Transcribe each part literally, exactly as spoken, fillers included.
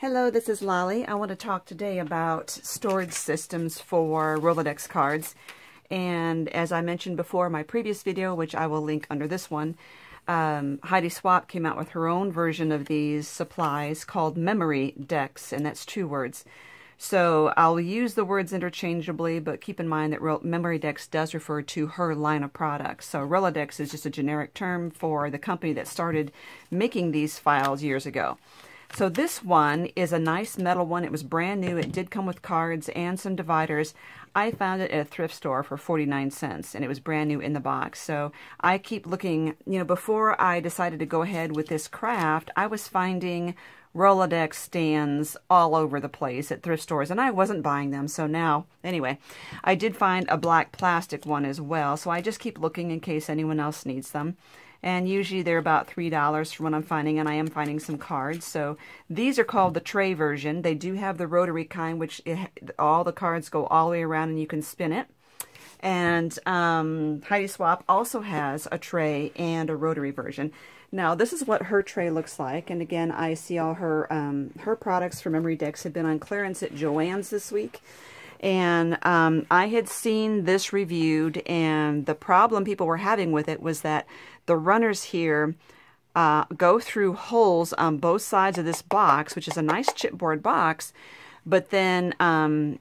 Hello, this is Lolly. I want to talk today about storage systems for Rolodex cards. And as I mentioned before in my previous video, which I will link under this one, um, Heidi Swapp came out with her own version of these supplies called Memory Decks, and that's two words. So I'll use the words interchangeably, but keep in mind that Memory Decks does refer to her line of products. So Rolodex is just a generic term for the company that started making these files years ago. So this one is a nice metal one. It was brand new. It did come with cards and some dividers. I found it at a thrift store for forty-nine cents, and it was brand new in the box. So I keep looking, you know, before I decided to go ahead with this craft, I was finding Rolodex stands all over the place at thrift stores, and I wasn't buying them. So now, anyway, I did find a black plastic one as well. So I just keep looking in case anyone else needs them. And usually they're about three dollars for what I'm finding, and I am finding some cards. So these are called the tray version. They do have the rotary kind, which it, all the cards go all the way around and you can spin it. And um, Heidi Swapp also has a tray and a rotary version. Now this is what her tray looks like. And again, I see all her, um, her products for Memory Decks have been on clearance at Joann's this week. And um, I had seen this reviewed, and the problem people were having with it was that the runners here uh, go through holes on both sides of this box, which is a nice chipboard box, but then um,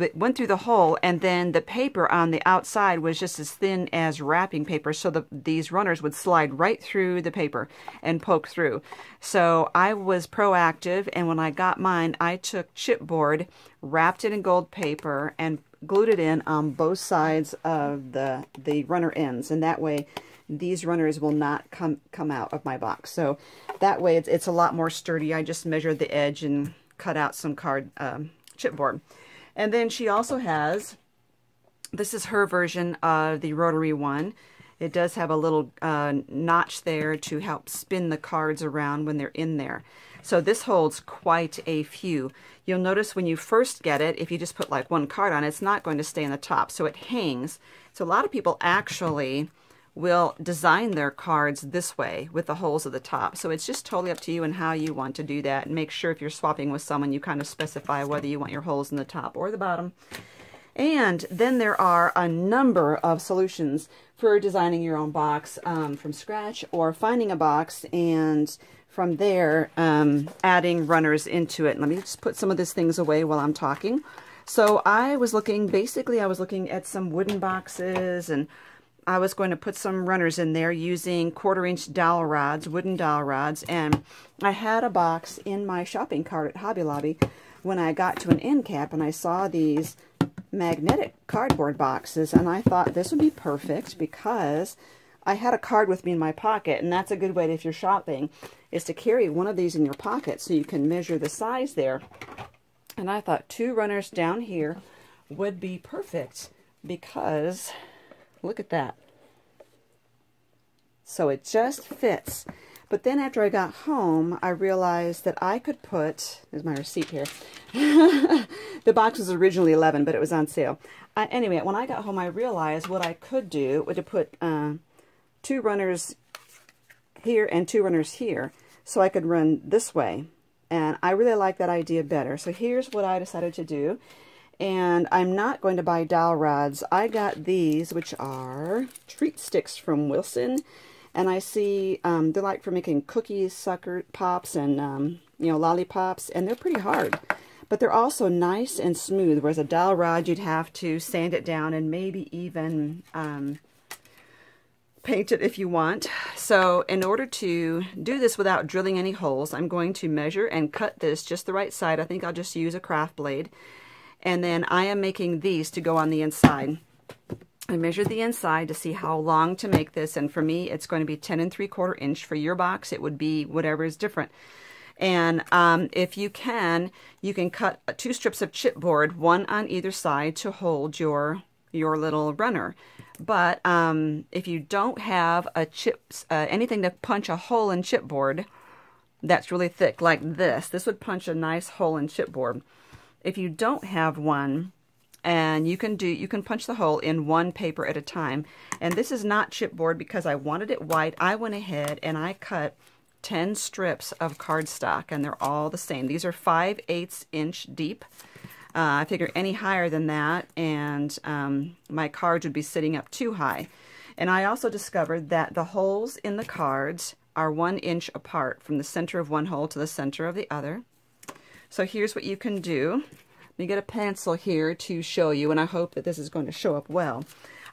it went through the hole, and then the paper on the outside was just as thin as wrapping paper, so the, these runners would slide right through the paper and poke through. So I was proactive, and when I got mine, I took chipboard, wrapped it in gold paper, and glued it in on both sides of the, the runner ends, and that way these runners will not come, come out of my box. So that way it's, it's a lot more sturdy. I just measured the edge and cut out some card um, chipboard. And then she also has, this is her version of the rotary one. It does have a little uh, notch there to help spin the cards around when they're in there. So this holds quite a few. You'll notice when you first get it, if you just put like one card on it, it's not going to stay on the top, so it hangs. So a lot of people actually will design their cards this way with the holes at the top. So it's just totally up to you and how you want to do that. And make sure if you're swapping with someone, you kind of specify whether you want your holes in the top or the bottom. And then there are a number of solutions for designing your own box um, from scratch, or finding a box and from there um, adding runners into it. And let me just put some of these things away while I'm talking. So I was looking, basically I was looking at some wooden boxes, and I was going to put some runners in there using quarter inch dowel rods, wooden dowel rods, and I had a box in my shopping cart at Hobby Lobby when I got to an end cap, and I saw these magnetic cardboard boxes, and I thought this would be perfect because I had a card with me in my pocket, and that's a good way to, if you're shopping, is to carry one of these in your pocket so you can measure the size there. And I thought two runners down here would be perfect because look at that. So it just fits. But then after I got home, I realized that I could put, there's my receipt here. The box was originally eleven, but it was on sale. Uh, anyway, when I got home, I realized what I could do was to put uh, two runners here and two runners here, so I could run this way. And I really like that idea better. So here's what I decided to do. And I'm not going to buy dowel rods. I got these, which are treat sticks from Wilson. And I see um, they're like for making cookies, sucker pops, and um, you know, lollipops. And they're pretty hard, but they're also nice and smooth. Whereas a dowel rod, you'd have to sand it down and maybe even um, paint it if you want. So in order to do this without drilling any holes, I'm going to measure and cut this just the right side. I think I'll just use a craft blade. And then I am making these to go on the inside. I measured the inside to see how long to make this, and for me it's going to be ten and three quarter inch. For your box it would be whatever is different. And um, if you can, you can cut two strips of chipboard, one on either side, to hold your your little runner. But um, if you don't have a chips uh, anything to punch a hole in chipboard that's really thick like this, this would punch a nice hole in chipboard. If you don't have one, and you can do, you can punch the hole in one paper at a time. And this is not chipboard because I wanted it white. I went ahead and I cut ten strips of cardstock, and they're all the same. These are five eighths inch deep. Uh, I figure any higher than that, and um, my cards would be sitting up too high. And I also discovered that the holes in the cards are one inch apart from the center of one hole to the center of the other. So here's what you can do. Let me get a pencil here to show you, and I hope that this is going to show up well.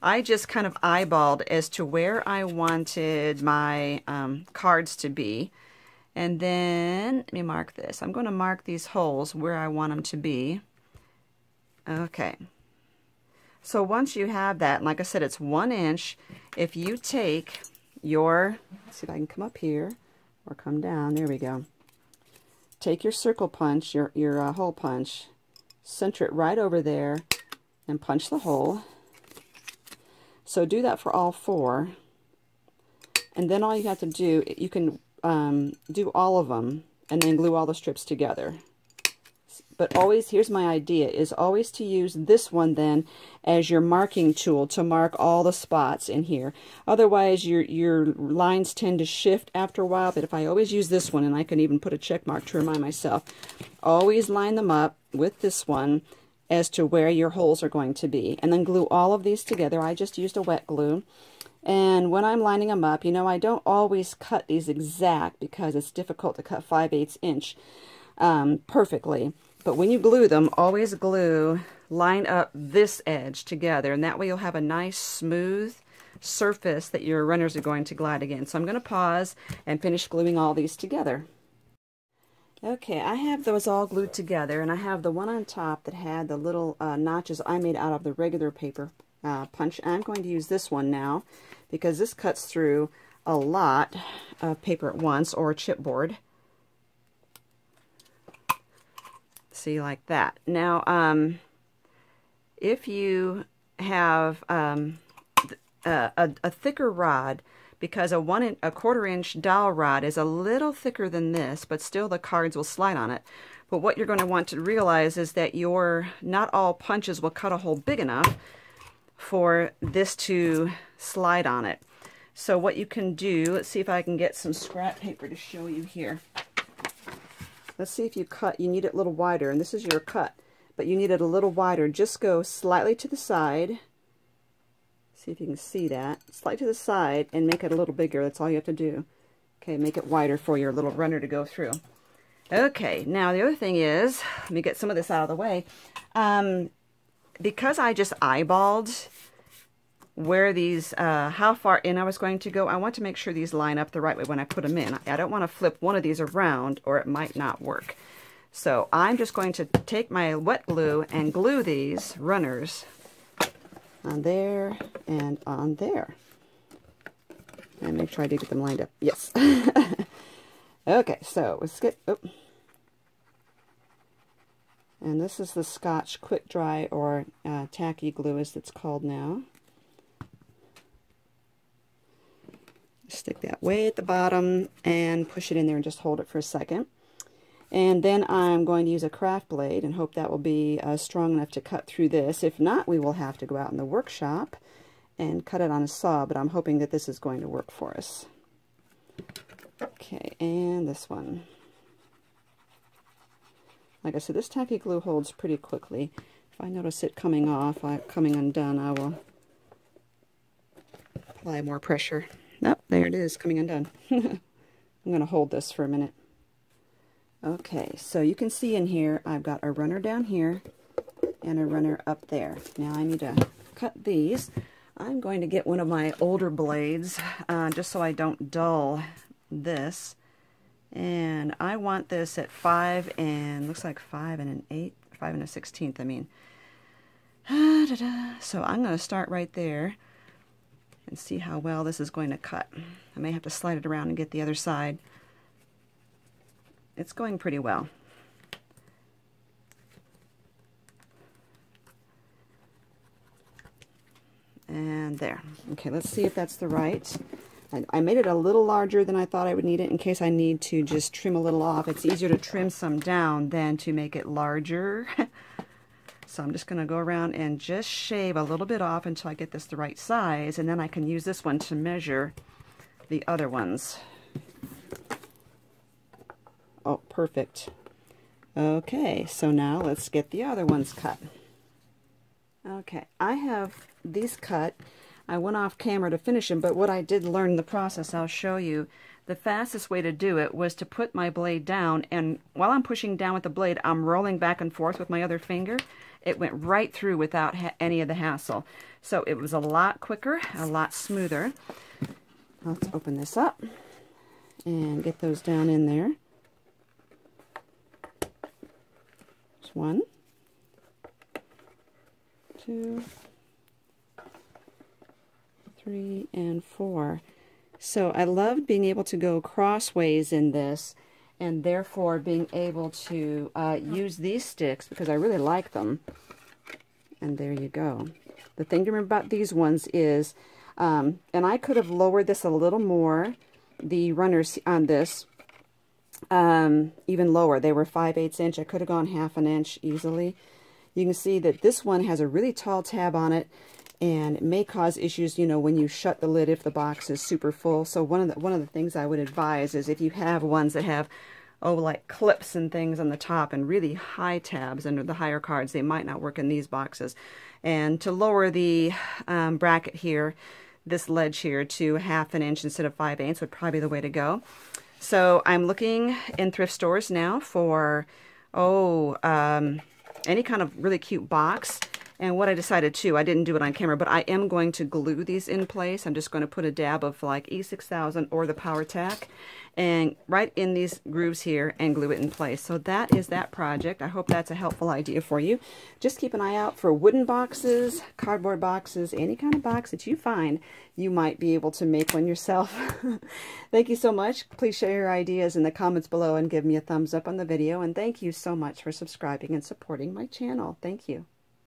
I just kind of eyeballed as to where I wanted my um, cards to be. And then, let me mark this. I'm going to mark these holes where I want them to be. Okay. So once you have that, and like I said, it's one inch, if you take your, let's see if I can come up here or come down, there we go. Take your circle punch, your, your uh, hole punch, center it right over there, and punch the hole. So do that for all four, and then all you have to do, you can um, do all of them and then glue all the strips together. But always, here's my idea, is always to use this one then as your marking tool to mark all the spots in here. Otherwise, your, your lines tend to shift after a while, but if I always use this one, and I can even put a check mark to remind myself, always line them up with this one as to where your holes are going to be. And then glue all of these together. I just used a wet glue. And when I'm lining them up, you know, I don't always cut these exact because it's difficult to cut five eighths inch um, perfectly. But when you glue them, always glue, line up this edge together, and that way you'll have a nice smooth surface that your runners are going to glide against. So I'm going to pause and finish gluing all these together. Okay, I have those all glued together, and I have the one on top that had the little uh, notches I made out of the regular paper uh, punch. I'm going to use this one now because this cuts through a lot of paper at once, or chipboard. See, like that. Now, um, if you have um, a, a, a thicker rod, because a one in, a quarter inch dowel rod is a little thicker than this, but still the cards will slide on it. But what you're going to want to realize is that your not all punches will cut a hole big enough for this to slide on it. So what you can do, let's see if I can get some scrap paper to show you here. Let's see if you cut, you need it a little wider, and this is your cut, but you need it a little wider. Just go slightly to the side. See if you can see that. Slide to the side and make it a little bigger. That's all you have to do. Okay, make it wider for your little runner to go through. Okay, now the other thing is, let me get some of this out of the way. Um, because I just eyeballed where these, uh, how far in I was going to go, I want to make sure these line up the right way when I put them in. I don't want to flip one of these around or it might not work. So I'm just going to take my wet glue and glue these runners on there and on there, and make sure I do get them lined up. Yes. Okay, so let's get, oh. And this is the Scotch Quick-Dry, or uh, tacky glue as it's called now. Stick that way at the bottom and push it in there and just hold it for a second. And then I'm going to use a craft blade and hope that will be uh, strong enough to cut through this. If not, we will have to go out in the workshop and cut it on a saw, but I'm hoping that this is going to work for us. Okay, and this one. Like I said, this tacky glue holds pretty quickly. If I notice it coming off, I, coming undone, I will apply more pressure. Nope, there it is, coming undone. I'm going to hold this for a minute. Okay, so you can see in here, I've got a runner down here and a runner up there. Now I need to cut these. I'm going to get one of my older blades uh, just so I don't dull this. And I want this at five and, looks like five and an eighth, five and a sixteenth, I mean. Ah, da, da. So I'm going to start right there and see how well this is going to cut. I may have to slide it around and get the other side. It's going pretty well. And there. Okay, let's see if that's the right. I, I made it a little larger than I thought I would need it in case I need to just trim a little off. It's easier to trim some down than to make it larger. So I'm just going to go around and just shave a little bit off until I get this the right size, and then I can use this one to measure the other ones. Oh, perfect. Okay, so now let's get the other ones cut. Okay, I have these cut. I went off camera to finish them, but what I did learn the process, I'll show you. The fastest way to do it was to put my blade down, and while I'm pushing down with the blade, I'm rolling back and forth with my other finger. It went right through without ha any of the hassle. So it was a lot quicker, a lot smoother. Let's open this up and get those down in there. There's one, two, three, and four. So I loved being able to go crossways in this, and therefore being able to uh, use these sticks because I really like them. And there you go. The thing to remember about these ones is, um, and I could have lowered this a little more, the runners on this, um, even lower. They were five eighths inch. I could have gone half an inch easily. You can see that this one has a really tall tab on it, and it may cause issues, you know, when you shut the lid if the box is super full. So one of the one of the things I would advise is if you have ones that have, oh, like clips and things on the top and really high tabs under the higher cards, they might not work in these boxes. And to lower the um, bracket here, this ledge here, to half an inch instead of five eighths would probably be the way to go. So I'm looking in thrift stores now for, oh, um, any kind of really cute box. And what I decided to, I didn't do it on camera, but I am going to glue these in place. I'm just going to put a dab of like E six thousand or the PowerTac and right in these grooves here and glue it in place. So that is that project. I hope that's a helpful idea for you. Just keep an eye out for wooden boxes, cardboard boxes, any kind of box that you find. You might be able to make one yourself. Thank you so much. Please share your ideas in the comments below and give me a thumbs up on the video. And thank you so much for subscribing and supporting my channel. Thank you.